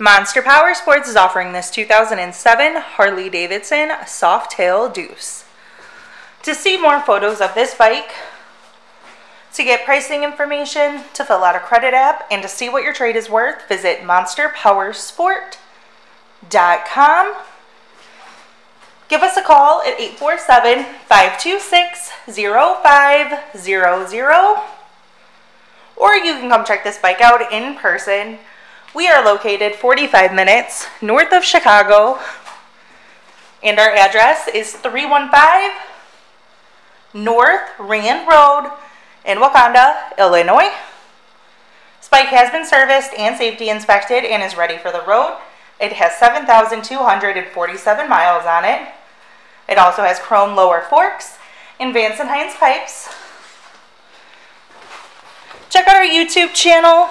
Monster Powersports is offering this 2007 Harley-Davidson Softail Deuce. To see more photos of this bike, to get pricing information, to fill out a credit app, and to see what your trade is worth, visit monsterpowersport.com. Give us a call at 847-526-0500, or you can come check this bike out in person. We are located 45 minutes north of Chicago, and our address is 315 North Rand Road in Wauconda, Illinois. This bike has been serviced and safety inspected and is ready for the road. It has 7,247 miles on it. It also has chrome lower forks and Vance and Hines pipes. Check out our YouTube channel.